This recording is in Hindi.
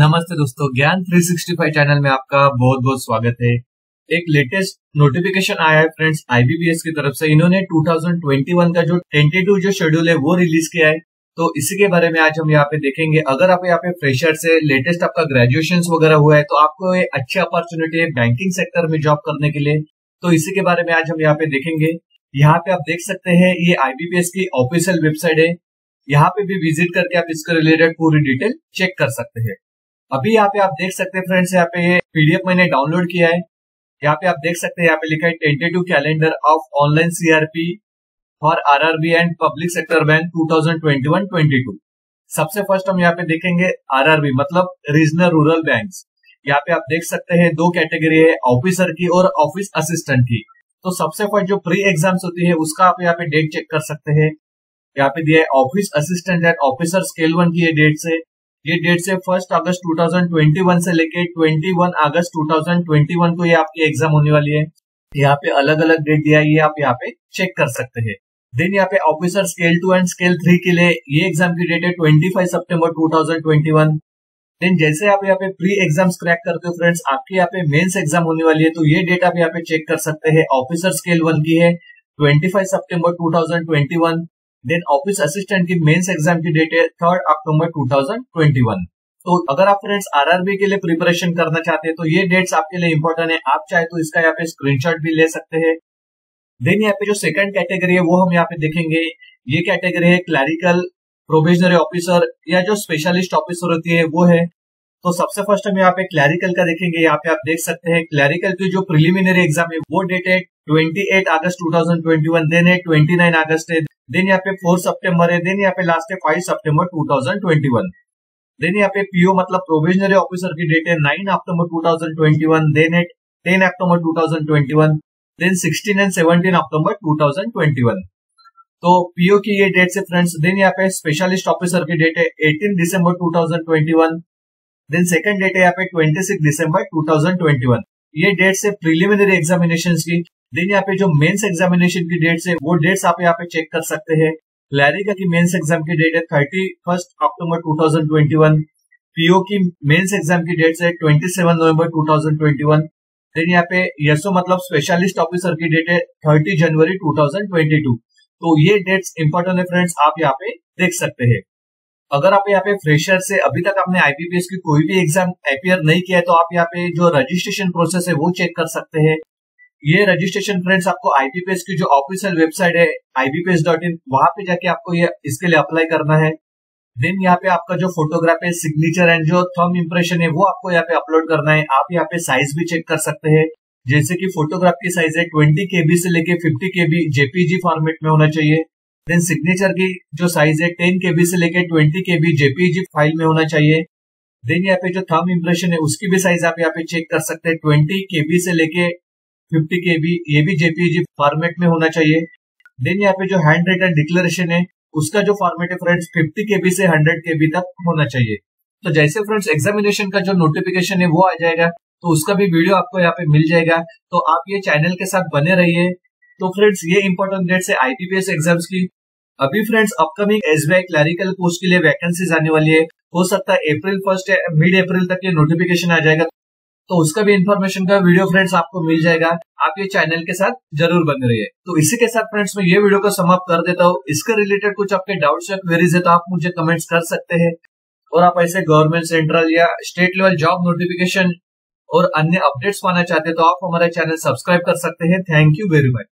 नमस्ते दोस्तों, ज्ञान 365 चैनल में आपका बहुत बहुत स्वागत है। एक लेटेस्ट नोटिफिकेशन आया है फ्रेंड्स आईबीपीएस की तरफ से। इन्होंने 2021 का जो टेंटेटिव जो शेड्यूल है वो रिलीज किया है, तो इसी के बारे में आज हम यहाँ पे देखेंगे। अगर आप यहाँ पे फ्रेशर से लेटेस्ट आपका ग्रेजुएशन वगैरह हुआ है तो आपको ये अच्छी अपॉर्चुनिटी है बैंकिंग सेक्टर में जॉब करने के लिए, तो इसी के बारे में आज हम यहाँ पे देखेंगे। यहाँ पे आप देख सकते हैं ये आईबीपीएस की ऑफिशियल वेबसाइट है, यहाँ पे भी विजिट करके आप इसके रिलेटेड पूरी डिटेल चेक कर सकते हैं। अभी यहाँ पे आप देख सकते हैं फ्रेंड्स, यहाँ पे ये पीडीएफ मैंने डाउनलोड किया है। यहाँ पे आप देख सकते हैं, यहाँ पे लिखा है tentative calendar of online CRP for RRB and public sector bank 2021-22। सबसे फर्स्ट हम यहाँ पे देखेंगे आरआरबी मतलब रीजनल रूरल बैंक। यहाँ पे आप देख सकते हैं दो कैटेगरी है, ऑफिसर की और ऑफिस असिस्टेंट की। तो सबसे फर्स्ट जो प्री एग्जाम्स होती है उसका आप यहाँ पे डेट चेक कर सकते हैं। यहाँ पे दिया है office assistant and officer scale 1 की ये डेट से 1 अगस्त 2021 से लेके 21 अगस्त 2021 को ये आपकी एग्जाम होने वाली है। यहाँ पे अलग अलग डेट दिया है, ये आप यहाँ पे चेक कर सकते हैं। देन यहाँ पे ऑफिसर स्केल 2 एंड स्केल 3 के लिए ये एग्जाम की डेट है 25 सितंबर 2021। देन जैसे आप यहाँ पे प्री एग्जाम क्रैक करते हो फ्रेंड्स, आपके यहाँ पे मेन्स एग्जाम होने वाली है, तो ये डेट आप यहाँ पे चेक कर सकते हैं। ऑफिसर स्केल 1 की है 25 सितंबर 2021। देन ऑफिस असिस्टेंट की मेंस एग्जाम की डेट है 3 अक्टूबर 2021। तो अगर आप फ्रेंड्स आरआरबी के लिए प्रिपरेशन करना चाहते हैं तो ये डेट्स आपके लिए इम्पोर्टेंट है। आप चाहे तो इसका यहाँ पे स्क्रीनशॉट भी ले सकते हैं। देन यहाँ पे जो सेकंड कैटेगरी है वो हम यहाँ पे देखेंगे। ये कैटेगरी है क्लरिकल, प्रोबेशनरी ऑफिसर या जो स्पेशलिस्ट ऑफिसर होती है वो है। तो सबसे फर्स्ट हम यहाँ पे क्लरिकल का देखेंगे। यहाँ पे आप देख सकते हैं क्लरिकल की जो प्रिलिमिनरी एग्जाम है वो डेट है 28 अगस्त 2021। देन है 29 अगस्त है। देन यहाँ पे 4 सितंबर है। देन यहाँ पे लास्ट है 5 सितंबर 2021। देन यहाँ पे पीओ मतलब प्रोविजनरी ऑफिसर की डेट है 9 अक्टूबर 2021। देन है 10 अक्टूबर 2021। देन 16 एंड 17 अक्टूबर 2021। तो पीओ की ये डेट से फ्रेंड्स। देन यहाँ पे स्पेशलिस्ट ऑफिसर की डेट है 18 दिसंबर 2021। देन सेकंड डेट है यहाँ पे 26 दिसंबर 2021। ये डेट से प्रिलिमिनरी एग्जामिनेशन की। देन यहाँ पे जो मेंस एग्जामिनेशन की डेट्स है वो डेट्स आप यहाँ पे चेक कर सकते हैं। क्लैरिकल की मेंस एग्जाम की डेट है 31 अक्टूबर 2021। पीओ की मेंस एग्जाम की डेट्स है 27 नवंबर 2021। देन यहाँ पे एसओ मतलब स्पेशलिस्ट ऑफिसर की डेट है 30 जनवरी 2022। तो ये डेट्स इंपॉर्टेंट है फ्रेंड्स, आप यहाँ पे देख सकते हैं। अगर आप यहाँ पे फ्रेशर से अभी तक आपने आईबीपीएस की कोई भी एग्जाम अपियर नहीं किया है तो आप यहाँ पे जो रजिस्ट्रेशन प्रोसेस है वो चेक कर सकते हैं। ये रजिस्ट्रेशन फ्रेंड्स आपको आईबीपीएस की जो ऑफिशियल वेबसाइट है ibps.in वहां पे जाके आपको ये इसके लिए अप्लाई करना है। देन यहाँ पे आपका जो फोटोग्राफ है, सिग्नेचर एंड जो थंब इम्प्रेशन है वो आपको यहाँ पे अपलोड करना है। आप यहाँ पे साइज भी चेक कर सकते हैं, जैसे कि फोटोग्राफ की साइज है 20 KB से लेके 50 KB जेपीजी फॉर्मेट में होना चाहिए। देन सिग्नेचर की जो साइज है 10 KB से लेके 20 KB जेपीजी फाइल में होना चाहिए। देन यहाँ पे जो थंब इम्प्रेशन है उसकी भी साइज आप यहाँ पे चेक कर सकते हैं, 20 KB से लेके 50 KB, ये भी जेपीजी फॉर्मेट में होना चाहिए। देन यहाँ पे जो हैंड रिटन डिक्लेरेशन है उसका जो फॉर्मेट है फ्रेंड्स 50 KB से 100 KB तक होना चाहिए। तो जैसे फ्रेंड्स एग्जामिनेशन का जो नोटिफिकेशन है वो आ जाएगा तो उसका भी वीडियो आपको यहाँ पे मिल जाएगा, तो आप ये चैनल के साथ बने रहिए। तो फ्रेंड्स ये इम्पोर्टेंट डेट से आईबीपीएस एग्जाम्स की। अभी friends upcoming SBI clerical post के लिए वैकेंसीज आने वाली है, हो सकता है अप्रैल 1 या मिड-अप्रैल तक ये नोटिफिकेशन आ जाएगा, तो उसका भी इन्फॉर्मेशन का वीडियो फ्रेंड्स आपको मिल जाएगा। आप ये चैनल के साथ जरूर बने रहिए। तो इसी के साथ फ्रेंड्स मैं ये वीडियो को समाप्त कर देता हूँ। इसके रिलेटेड कुछ आपके डाउट्स या क्वेरीज है तो आप मुझे कमेंट्स कर सकते हैं। और आप ऐसे गवर्नमेंट सेंट्रल या स्टेट लेवल जॉब नोटिफिकेशन और अन्य अपडेट्स पाना चाहते हैं तो आप हमारा चैनल सब्सक्राइब कर सकते हैं। Thank you very much.